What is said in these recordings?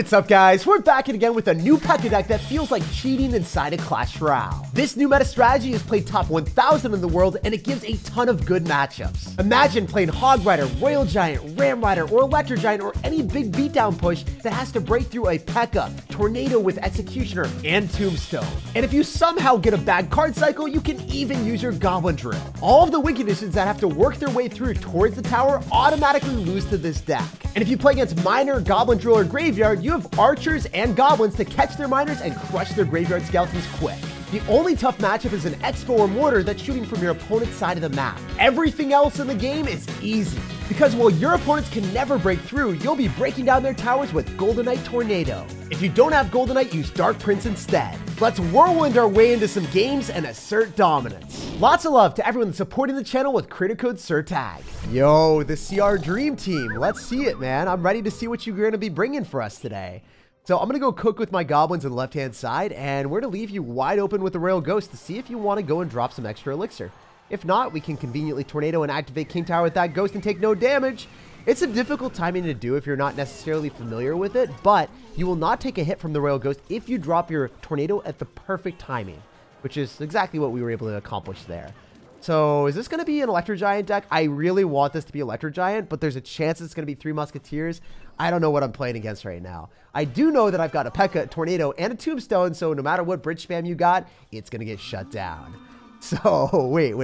what's up, guys? We're back again with a new P.E.K.K.A deck that feels like cheating inside a Clash Royale. This new meta strategy is played top 1,000 in the world, and it gives a ton of good matchups. Imagine playing Hog Rider, Royal Giant, Ram Rider, or Electro Giant, or any big beatdown push that has to break through a P.E.K.K.A, Tornado with Executioner, and Tombstone. And if you somehow get a bad card cycle, you can even use your Goblin Drill. All of the win conditions that have to work their way through towards the tower automatically lose to this deck. And if you play against Miner, Goblin Drill, or Graveyard, you have Archers and Goblins to catch their Miners and crush their Graveyard Skeletons quick. The only tough matchup is an Expo or Mortar that's shooting from your opponent's side of the map. Everything else in the game is easy, because while your opponents can never break through, you'll be breaking down their towers with Golden Knight Tornado. If you don't have Golden Knight, use Dark Prince instead. Let's whirlwind our way into some games and assert dominance. Lots of love to everyone supporting the channel with creator code SirTag. Yo, the CR Dream Team. Let's see it, man. I'm ready to see what you're going to be bringing for us today. So I'm going to go cook with my Goblins on the left-hand side, and we're going to leave you wide open with the Royal Ghost to see if you want to go and drop some extra Elixir. If not, we can conveniently Tornado and activate King Tower with that Ghost and take no damage. It's a difficult timing to do if you're not necessarily familiar with it, but you will not take a hit from the Royal Ghost if you drop your Tornado at the perfect timing, which is exactly what we were able to accomplish there. So is this going to be an Electro Giant deck? I really want this to be Electro Giant, but there's a chance it's going to be Three Musketeers. I don't know what I'm playing against right now. I do know that I've got a P.E.K.K.A, Tornado, and a Tombstone, so no matter what bridge spam you got, it's going to get shut down. So wait.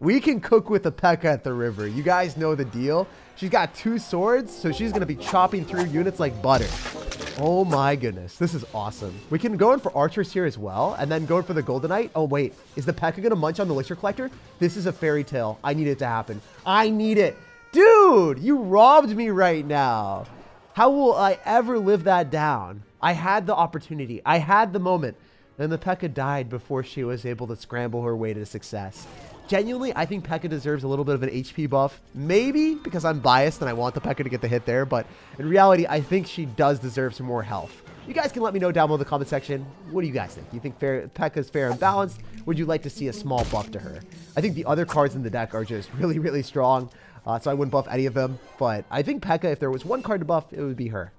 We can cook with a P.E.K.K.A at the river. You guys know the deal. She's got two swords, so she's going to be chopping through units like butter. Oh my goodness, this is awesome. We can go in for Archers here as well, and then go in for the Golden Knight. Oh wait, is the P.E.K.K.A gonna munch on the Elixir Collector? This is a fairy tale. I need it to happen. I need it. Dude, you robbed me right now. How will I ever live that down? I had the opportunity. I had the moment. And the P.E.K.K.A died before she was able to scramble her way to success. Genuinely, I think P.E.K.K.A deserves a little bit of an HP buff. Maybe because I'm biased and I want the P.E.K.K.A to get the hit there, but in reality, I think she does deserve some more health. You guys can let me know down below in the comment section. What do you guys think? You think P.E.K.K.A's fair and balanced? Would you like to see a small buff to her? I think the other cards in the deck are just really, really strong, so I wouldn't buff any of them. But I think P.E.K.K.A, if there was one card to buff, it would be her.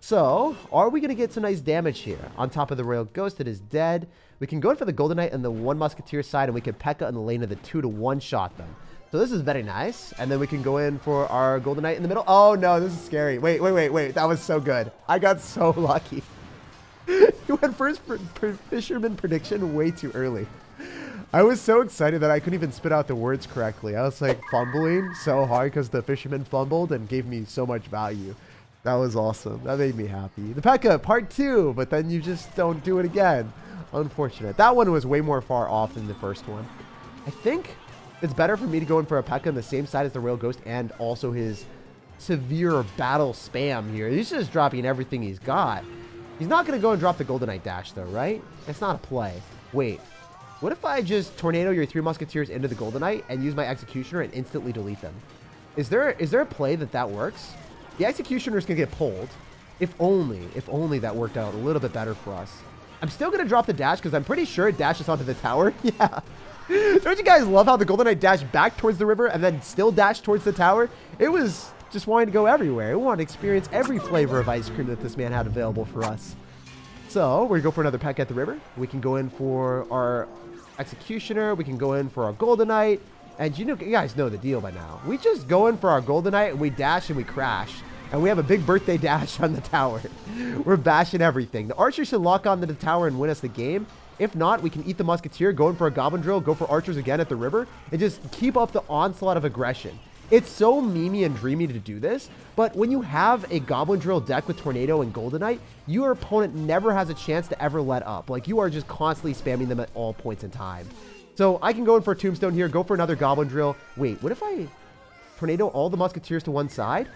So, are we going to get some nice damage here? On top of the Royal Ghost, it is dead. We can go in for the Golden Knight and the one Musketeer side, and we can P.E.K.K.A in the lane of the two to one-shot them. So this is very nice. And then we can go in for our Golden Knight in the middle. Oh no, this is scary. Wait. That was so good. I got so lucky. You went first Fisherman prediction way too early. I was so excited that I couldn't even spit out the words correctly. I was like fumbling so hard because the Fisherman fumbled and gave me so much value. That was awesome. That made me happy. The P.E.K.K.A part two, but then you just don't do it again. Unfortunate. That one was way more far off than the first one. I think it's better for me to go in for a P.E.K.K.A on the same side as the Royal Ghost and also his severe battle spam here. He's just dropping everything he's got. He's not going to go and drop the Golden Knight Dash though, right? That's not a play. Wait, what if I just Tornado your three Musketeers into the Golden Knight and use my Executioner and instantly delete them? Is there a play that works? The Executioner's going to get pulled. If only that worked out a little bit better for us. I'm still going to drop the dash because I'm pretty sure it dashes onto the tower. Yeah. Don't you guys love how the Golden Knight dashed back towards the river and then still dashed towards the tower? It was just wanting to go everywhere. It wanted to experience every flavor of ice cream that this man had available for us. So we're going to go for another P.E.K.K.A at the river. We can go in for our Executioner. We can go in for our Golden Knight. And you guys know the deal by now. We just go in for our Golden Knight and we dash and we crash. And we have a big birthday dash on the tower. We're bashing everything. The Archer should lock onto the tower and win us the game. If not, we can eat the Musketeer, go in for a Goblin Drill, go for Archers again at the river, and just keep up the onslaught of aggression. It's so memey and dreamy to do this, but when you have a Goblin Drill deck with Tornado and Golden Knight, your opponent never has a chance to ever let up. Like, you are just constantly spamming them at all points in time. So I can go in for a Tombstone here, go for another Goblin Drill. Wait, what if I Tornado all the Musketeers to one side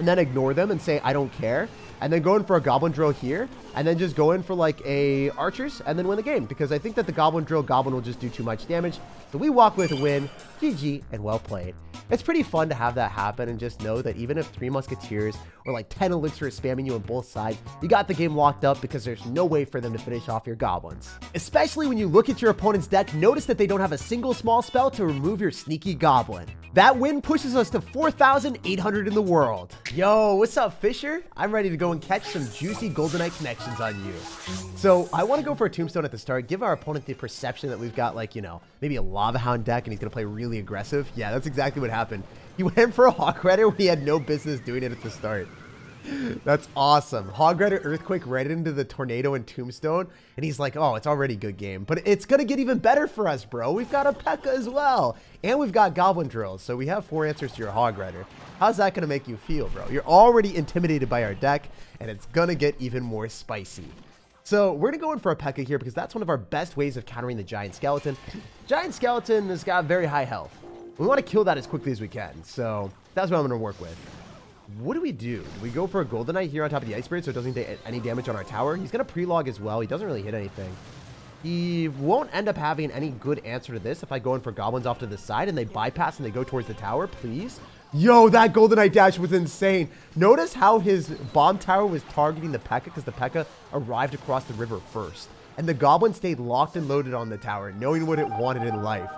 and then ignore them and say, I don't care? And then go in for a Goblin Drill here and then just go in for like a Archers and then win the game, because I think that the Goblin Drill Goblin will just do too much damage. So we walk with a win, GG, and well played. It's pretty fun to have that happen and just know that even if three Musketeers or like 10 Elixir is spamming you on both sides, you got the game locked up because there's no way for them to finish off your Goblins. Especially when you look at your opponent's deck, notice that they don't have a single small spell to remove your sneaky Goblin. That win pushes us to 4,800 in the world. Yo, what's up, Fisher? I'm ready to go and catch some juicy Golden Knight connections on you. So I want to go for a Tombstone at the start, give our opponent the perception that we've got, like, you know, maybe a Lava Hound deck and he's going to play really aggressive. Yeah, that's exactly what happened. He went for a Hog Rider when he had no business doing it at the start. That's awesome. Hog Rider Earthquake right into the Tornado and Tombstone, and he's like, oh, it's already a good game, but it's going to get even better for us, bro. We've got a P.E.K.K.A. as well, and we've got Goblin Drills, so we have four answers to your Hog Rider. How's that going to make you feel, bro? You're already intimidated by our deck, and it's going to get even more spicy. So we're going to go in for a P.E.K.K.A. here because that's one of our best ways of countering the Giant Skeleton. Giant Skeleton has got very high health. We want to kill that as quickly as we can, so that's what I'm going to work with. What do? We go for a Golden Knight here on top of the Ice Spirit so it doesn't take any damage on our tower. He's going to pre-log as well. He doesn't really hit anything. He won't end up having any good answer to this if I go in for Goblins off to the side and they bypass and they go towards the tower, please. Yo, that Golden Knight dash was insane. Notice how his Bomb Tower was targeting the P.E.K.K.A. because the P.E.K.K.A. arrived across the river first. And the Goblin stayed locked and loaded on the tower, knowing what it wanted in life.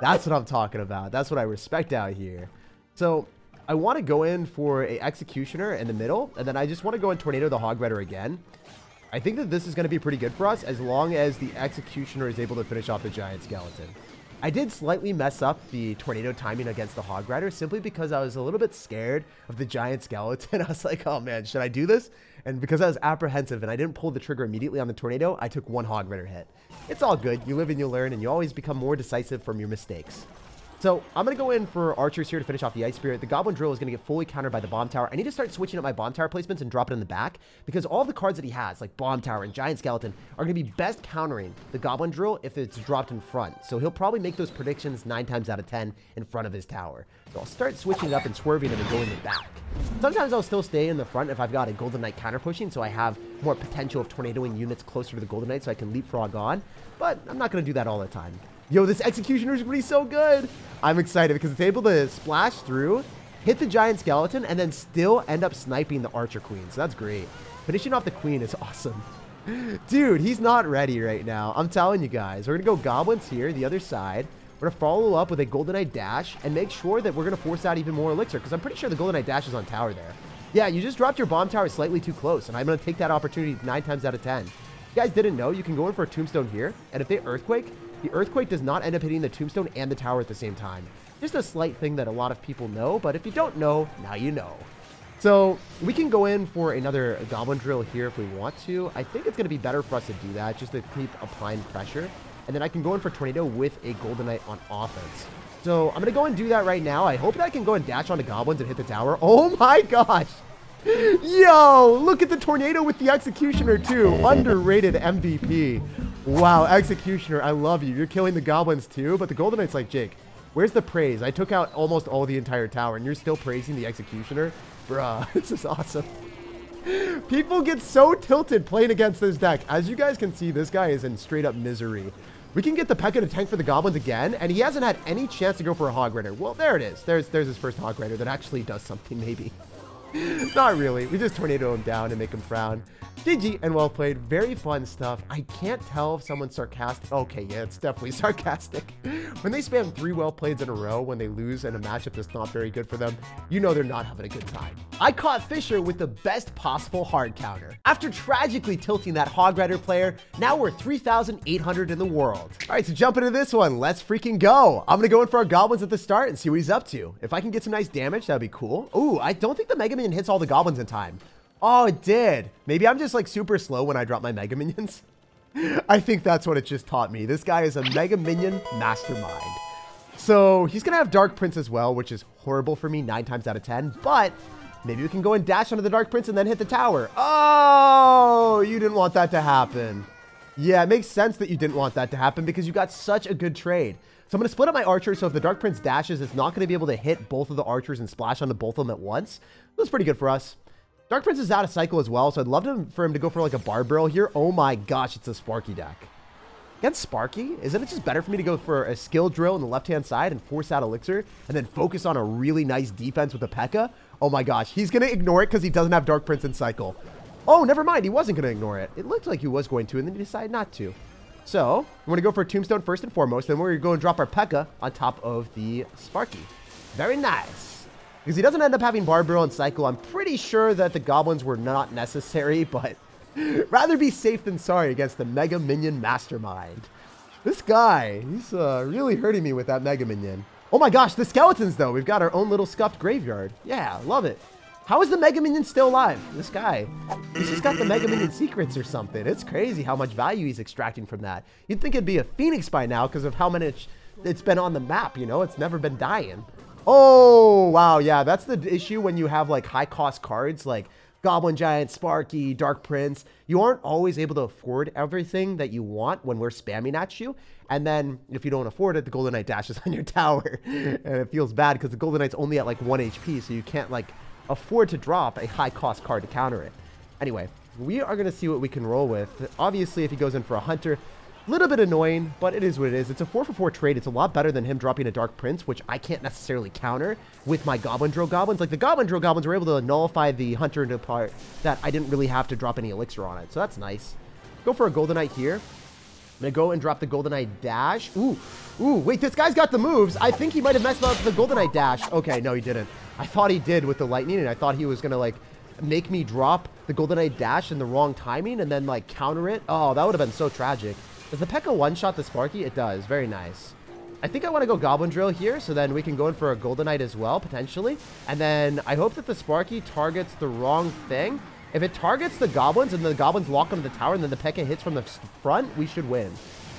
That's what I'm talking about. That's what I respect out here. So I want to go in for an Executioner in the middle, and then I just want to go and Tornado the Hog Rider again. I think that this is going to be pretty good for us as long as the Executioner is able to finish off the Giant Skeleton. I did slightly mess up the Tornado timing against the Hog Rider simply because I was a little bit scared of the Giant Skeleton. I was like, oh man, should I do this? And because I was apprehensive and I didn't pull the trigger immediately on the Tornado, I took one Hog Rider hit. It's all good. You live and you learn, and you always become more decisive from your mistakes. So I'm going to go in for Archers here to finish off the Ice Spirit. The Goblin Drill is going to get fully countered by the Bomb Tower. I need to start switching up my Bomb Tower placements and drop it in the back because all the cards that he has, like Bomb Tower and Giant Skeleton, are going to be best countering the Goblin Drill if it's dropped in front. So he'll probably make those predictions 9 times out of 10 in front of his tower. So I'll start switching it up and swerving them and going in the back. Sometimes I'll still stay in the front if I've got a Golden Knight counter pushing, so I have more potential of tornadoing units closer to the Golden Knight so I can leapfrog on, but I'm not going to do that all the time. Yo, this Executioner is going to be so good. I'm excited because it's able to splash through, hit the Giant Skeleton, and then still end up sniping the Archer Queen. So that's great. Finishing off the Queen is awesome. Dude, he's not ready right now. I'm telling you guys. We're going to go Goblins here, the other side. We're going to follow up with a Golden Knight dash and make sure that we're going to force out even more Elixir because I'm pretty sure the Golden Knight dash is on tower there. Yeah, you just dropped your Bomb Tower slightly too close, and I'm going to take that opportunity 9 times out of 10. If you guys didn't know, you can go in for a Tombstone here, and if they Earthquake, the Earthquake does not end up hitting the Tombstone and the tower at the same time. Just a slight thing that a lot of people know, but if you don't know, now you know. So we can go in for another Goblin Drill here if we want to. I think it's going to be better for us to do that, just to keep applying pressure. And then I can go in for Tornado with a Golden Knight on offense. So I'm going to go and do that right now. I hope that I can go and dash onto Goblins and hit the tower. Oh my gosh! Yo, look at the Tornado with the Executioner too. Underrated MVP. Wow, Executioner, I love you. You're killing the Goblins too, but the Golden Knight's like, Jake, where's the praise? I took out almost all the entire tower, and you're still praising the Executioner? Bruh, this is awesome. People get so tilted playing against this deck. As you guys can see, this guy is in straight-up misery. We can get the P.E.K.K.A. to tank for the Goblins again, and he hasn't had any chance to go for a Hog Rider. Well, there it is. There's his first Hog Rider that actually does something, maybe. Not really. We just tornado him down and make him frown. GG and well played. Very fun stuff. I can't tell if someone's sarcastic. Okay, yeah, it's definitely sarcastic. When they spam 3 well plays in a row when they lose in a matchup that's not very good for them, you know they're not having a good time. I caught Fisher with the best possible hard counter. After tragically tilting that Hog Rider player, now we're 3,800 in the world. All right, so jump into this one. Let's freaking go. I'm going to go in for our Goblins at the start and see what he's up to. If I can get some nice damage, that'd be cool. Ooh, I don't think the Mega Man hits all the Goblins in time. Oh, it did. Maybe I'm just like super slow when I drop my Mega Minions. I think that's what it just taught me. This guy is a Mega Minion mastermind. So he's going to have Dark Prince as well, which is horrible for me 9 times out of 10, but maybe we can go and dash under the Dark Prince and then hit the tower. Oh, you didn't want that to happen. Yeah, it makes sense that you didn't want that to happen because you got such a good trade. So I'm going to split up my Archers, so if the Dark Prince dashes, it's not going to be able to hit both of the Archers and splash onto both of them at once. That's pretty good for us. Dark Prince is out of cycle as well, so I'd love for him to go for like a Bar Barrel here. Oh my gosh, it's a Sparky deck. Against Sparky, isn't it just better for me to go for a Skill Drill on the left-hand side and force out Elixir and then focus on a really nice defense with a P.E.K.K.A.? Oh my gosh, he's going to ignore it because he doesn't have Dark Prince in cycle. Oh, never mind. He wasn't going to ignore it. It looked like he was going to, and then he decided not to. So we're going to go for a Tombstone first and foremost, then we're going to go and drop our P.E.K.K.A. on top of the Sparky. Very nice. Because he doesn't end up having Barber on cycle. I'm pretty sure that the goblins were not necessary, but rather be safe than sorry against the Mega Minion Mastermind. This guy, he's really hurting me with that Mega Minion. Oh my gosh, the skeletons though. We've got our own little scuffed graveyard. Yeah, love it. How is the Mega Minion still alive? This guy, he's just got the Mega Minion secrets or something. It's crazy how much value he's extracting from that. You'd think it'd be a Phoenix by now because of how much it's been on the map, you know? It's never been dying. Oh, wow, yeah, that's the issue when you have like high cost cards like Goblin Giant, Sparky, Dark Prince. You aren't always able to afford everything that you want when we're spamming at you. And then if you don't afford it, the Golden Knight dashes on your tower. And it feels bad because the Golden Knight's only at like 1 HP, so you can't like afford to drop a high cost card to counter it. Anyway, we are going to see what we can roll with. Obviously, if he goes in for a Hunter, a little bit annoying, but it is what it is. It's a 4-for-4 trade. It's a lot better than him dropping a Dark Prince, which I can't necessarily counter with my Goblin Drill Goblins. Like, the Goblin Drill Goblins were able to nullify the Hunter into part that I didn't really have to drop any Elixir on it, so that's nice. Go for a Golden Knight here. I'm going to go and drop the Golden Knight Dash. Ooh, wait, this guy's got the moves. I think he might have messed up the Golden Knight Dash. Okay, no, he didn't. I thought he did with the Lightning, and I thought he was going to, like, make me drop the Golden Knight Dash in the wrong timing and then, like, counter it. Oh, that would have been so tragic. Does the P.E.K.K.A. one-shot the Sparky? It does. Very nice. I think I want to go Goblin Drill here, so then we can go in for a Golden Knight as well, potentially. And then I hope that the Sparky targets the wrong thing. If it targets the Goblins and the Goblins lock onto the tower and then the P.E.K.K.A. hits from the front, we should win.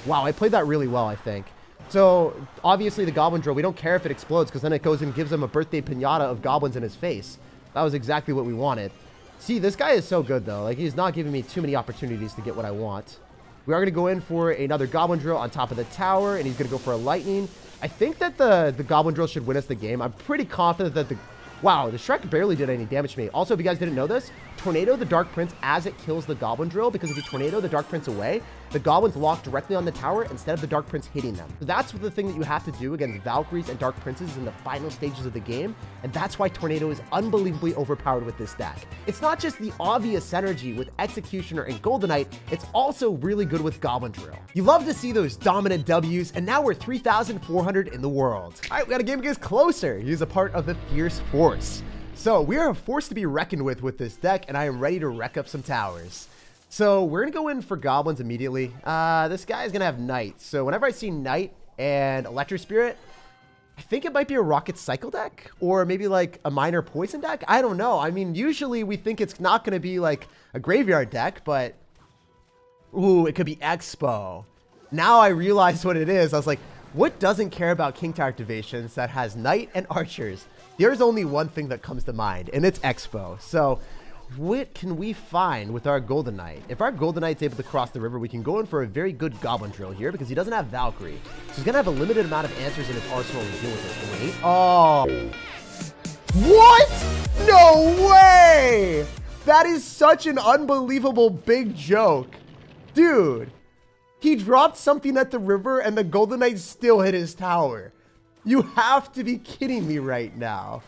Wow, I played that really well, I think. So, obviously, the Goblin Drill, we don't care if it explodes, because then it goes and gives him a birthday pinata of goblins in his face. That was exactly what we wanted. See, this guy is so good, though. Like, he's not giving me too many opportunities to get what I want. We are going to go in for another Goblin Drill on top of the tower, and he's going to go for a Lightning. I think that the Goblin Drill should win us the game. I'm pretty confident that the... Wow, the Shrek barely did any damage to me. Also, if you guys didn't know this, Tornado the Dark Prince as it kills the Goblin Drill, because if you Tornado the Dark Prince away, the Goblins lock directly on the tower instead of the Dark Prince hitting them. So that's the thing that you have to do against Valkyries and Dark Princes in the final stages of the game, and that's why Tornado is unbelievably overpowered with this deck. It's not just the obvious synergy with Executioner and Golden Knight, it's also really good with Goblin Drill. You love to see those dominant Ws, and now we're 3,400 in the world. All right, we got a game against Closer. He's a part of the Fierce Force. So we are a force to be reckoned with this deck, and I am ready to wreck up some towers. So we're going to go in for goblins immediately. This guy is going to have Knight. So whenever I see Knight and Electro Spirit, I think it might be a Rocket cycle deck or maybe like a Miner Poison deck. I don't know. I mean, usually we think it's not going to be like a graveyard deck, but ooh, it could be Expo. Now I realize what it is. I was like, what doesn't care about King Tower activations that has Knight and Archers? There's only one thing that comes to mind, and it's Expo. So what can we find with our Golden Knight? If our Golden Knight's able to cross the river, we can go in for a very good Goblin Drill here because he doesn't have Valkyrie. So he's going to have a limited amount of answers in his arsenal to deal with it. Wait. Oh. What? No way. That is such an unbelievable big joke. Dude, he dropped something at the river and the Golden Knight still hit his tower. You have to be kidding me right now.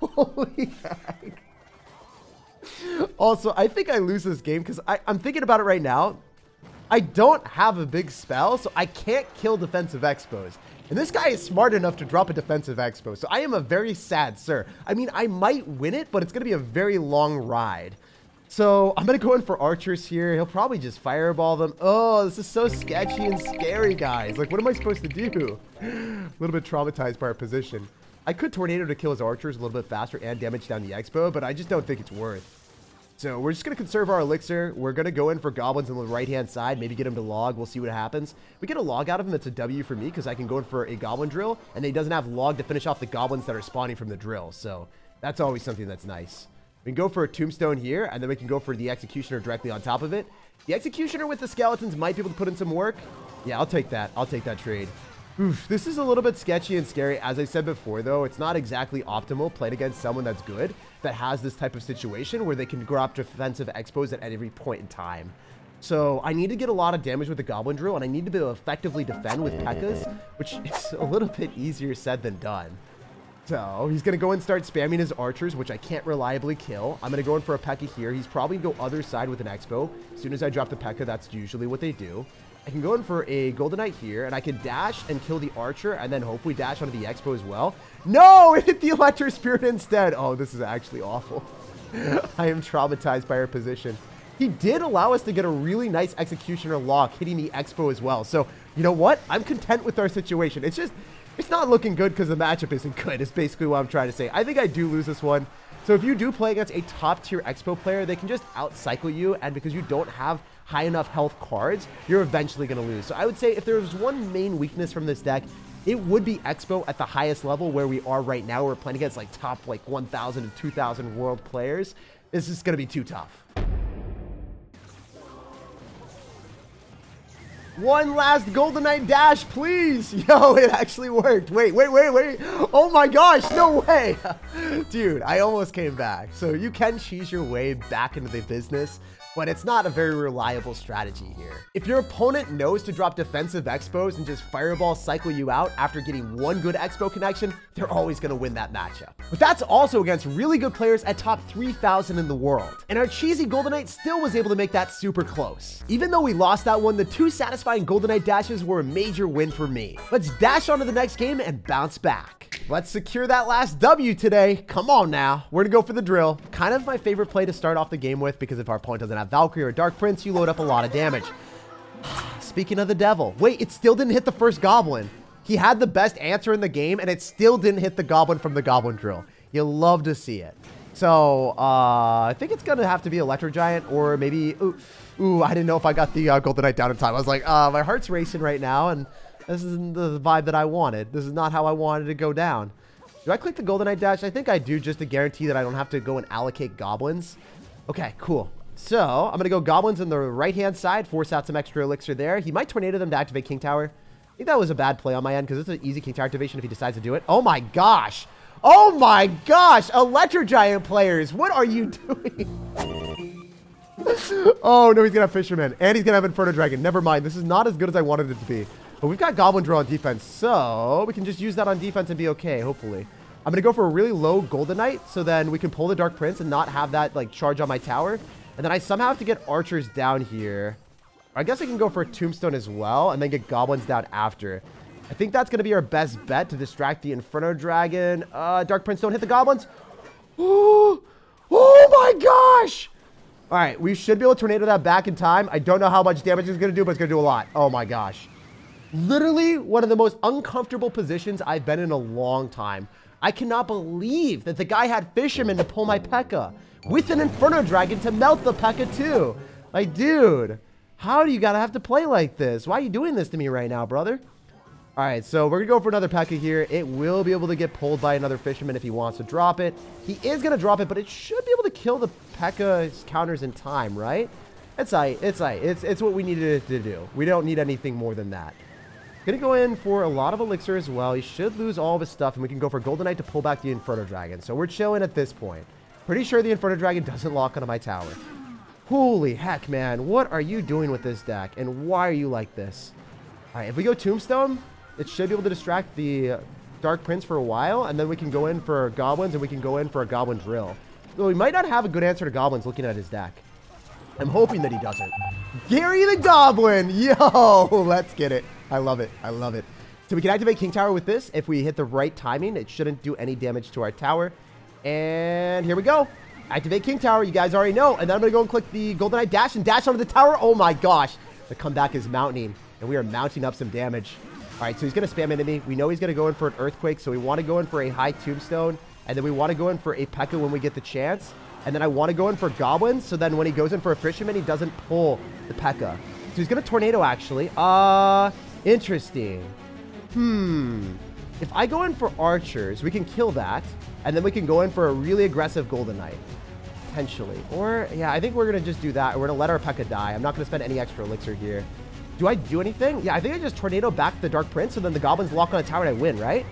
Holy heck. Also, I think I lose this game because I'm thinking about it right now. I don't have a big spell, so I can't kill defensive expos. And this guy is smart enough to drop a defensive expo, so I am a very sad sir. I mean, I might win it, but it's going to be a very long ride. So I'm going to go in for archers here. He'll probably just fireball them. Oh, this is so sketchy and scary, guys. Like, what am I supposed to do? A little bit traumatized by our position. I could tornado to kill his archers a little bit faster and damage down the expo, but I just don't think it's worth. So we're just going to conserve our elixir. We're going to go in for goblins on the right-hand side, maybe get him to log. We'll see what happens. We get a log out of him. It's a W for me because I can go in for a goblin drill, and he doesn't have log to finish off the goblins that are spawning from the drill. So that's always something that's nice. We can go for a tombstone here, and then we can go for the executioner directly on top of it. The executioner with the skeletons might be able to put in some work. Yeah, I'll take that. I'll take that trade. Oof, this is a little bit sketchy and scary. As I said before, though, it's not exactly optimal played against someone that's good, that has this type of situation where they can drop defensive expos at every point in time. So I need to get a lot of damage with the Goblin Drill, and I need to be able to effectively defend with P.E.K.K.As, which is a little bit easier said than done. So he's going to go and start spamming his archers, which I can't reliably kill. I'm going to go in for a P.E.K.K.A here. He's probably going to go other side with an expo. As soon as I drop the P.E.K.K.A, that's usually what they do. I can go in for a Golden Knight here, and I can dash and kill the Archer, and then hopefully dash onto the Expo as well. No! It hit the Electro Spirit instead! Oh, this is actually awful. I am traumatized by our position. He did allow us to get a really nice Executioner lock, hitting the Expo as well. So, you know what? I'm content with our situation. It's just, it's not looking good because the matchup isn't good. It's basically what I'm trying to say. I think I do lose this one. So if you do play against a top-tier Expo player, they can just outcycle you, and because you don't have high enough health cards, you're eventually going to lose. So I would say if there was one main weakness from this deck, it would be Expo at the highest level where we are right now. We're playing against like top like 1,000 and 2,000 world players. This is going to be too tough. One last Golden Knight dash, please. Yo, it actually worked. Wait. Oh my gosh, no way. Dude, I almost came back. So you can cheese your way back into the business, but it's not a very reliable strategy here. If your opponent knows to drop defensive Expos and just fireball cycle you out after getting one good Expo connection, they're always gonna win that matchup. But that's also against really good players at top 3,000 in the world. And our cheesy Golden Knight still was able to make that super close. Even though we lost that one, the two satisfying Golden Knight dashes were a major win for me. Let's dash onto the next game and bounce back. Let's secure that last W today. Come on now, we're gonna go for the drill. Kind of my favorite play to start off the game with, because if our opponent doesn't have Valkyrie or Dark Prince, you load up a lot of damage. Speaking of the devil, wait, it still didn't hit the first goblin. He had the best answer in the game, and it still didn't hit the goblin from the Goblin Drill. You love to see it. So, I think it's gonna have to be Electro Giant, or maybe, ooh, I didn't know if I got the Golden Knight down in time. I was like, my heart's racing right now, and this isn't the vibe that I wanted. This is not how I wanted to go down. Do I click the Golden Knight dash? I think I do, just to guarantee that I don't have to go and allocate goblins. Okay, cool. So, I'm going to go Goblins on the right-hand side, force out some extra Elixir there. He might Tornado them to activate King Tower. I think that was a bad play on my end, because it's an easy King Tower activation if he decides to do it. Oh my gosh! Oh my gosh! Electro Giant players, what are you doing? Oh no, he's going to have Fisherman, and he's going to have Inferno Dragon. Never mind, this is not as good as I wanted it to be. But we've got Goblin Drill on defense, so we can just use that on defense and be okay, hopefully. I'm going to go for a really low Golden Knight, so then we can pull the Dark Prince and not have that, like, charge on my tower. And then I somehow have to get Archers down here. I guess I can go for a Tombstone as well, and then get Goblins down after. I think that's going to be our best bet to distract the Inferno Dragon. Dark Prince, don't hit the Goblins. Ooh. Oh my gosh! All right, we should be able to Tornado that back in time. I don't know how much damage it's going to do, but it's going to do a lot. Oh my gosh. Literally one of the most uncomfortable positions I've been in a long time. I cannot believe that the guy had Fisherman to pull my P.E.K.K.A. with an Inferno Dragon to melt the P.E.K.K.A. too. Like, dude, how do you gotta have to play like this? Why are you doing this to me right now, brother? All right, so we're gonna go for another P.E.K.K.A. here. It will be able to get pulled by another Fisherman if he wants to drop it. He is gonna drop it, but it should be able to kill the P.E.K.K.A.'s counters in time, right? It's aight, it's aight. It's what we needed to do. We don't need anything more than that. Gonna go in for a lot of Elixir as well. He should lose all of his stuff, and we can go for Golden Knight to pull back the Inferno Dragon. So we're chilling at this point. Pretty sure the Inferno Dragon doesn't lock onto my tower. Holy heck, man. What are you doing with this deck? And why are you like this? All right, if we go Tombstone, it should be able to distract the Dark Prince for a while. And then we can go in for Goblins, and we can go in for a Goblin Drill. Though we might not have a good answer to Goblins looking at his deck. I'm hoping that he doesn't. Gary the Goblin. Yo, let's get it. I love it. I love it. So we can activate King Tower with this. If we hit the right timing, it shouldn't do any damage to our tower. And here we go. Activate King Tower. You guys already know. And then I'm going to go and click the Golden Knight dash and dash onto the tower. Oh my gosh. The comeback is mounting. And we are mounting up some damage. All right. So he's going to spam into me. We know he's going to go in for an Earthquake. So we want to go in for a high Tombstone. And then we want to go in for a P.E.K.K.A. when we get the chance. And then I want to go in for Goblins. So then when he goes in for a Fisherman, he doesn't pull the P.E.K.K.A. So he's going to Tornado, actually. Interesting. If I go in for Archers, we can kill that. And then we can go in for a really aggressive Golden Knight, potentially. Or, yeah, I think we're going to just do that. We're going to let our P.E.K.K.A. die. I'm not going to spend any extra Elixir here. Do I do anything? Yeah, I think I just Tornado back the Dark Prince, so then the Goblins lock on a tower and I win, right?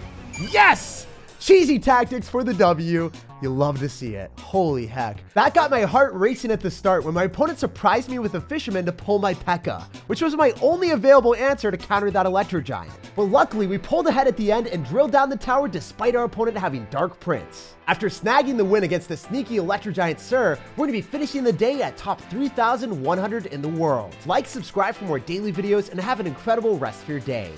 Yes! Cheesy tactics for the W. You love to see it. Holy heck. That got my heart racing at the start when my opponent surprised me with a Fisherman to pull my P.E.K.K.A, which was my only available answer to counter that Electro Giant. But luckily, we pulled ahead at the end and drilled down the tower despite our opponent having Dark Prince. After snagging the win against the sneaky Electro Giant Sir, we're going to be finishing the day at top 3,100 in the world. Like, subscribe for more daily videos, and have an incredible rest of your day.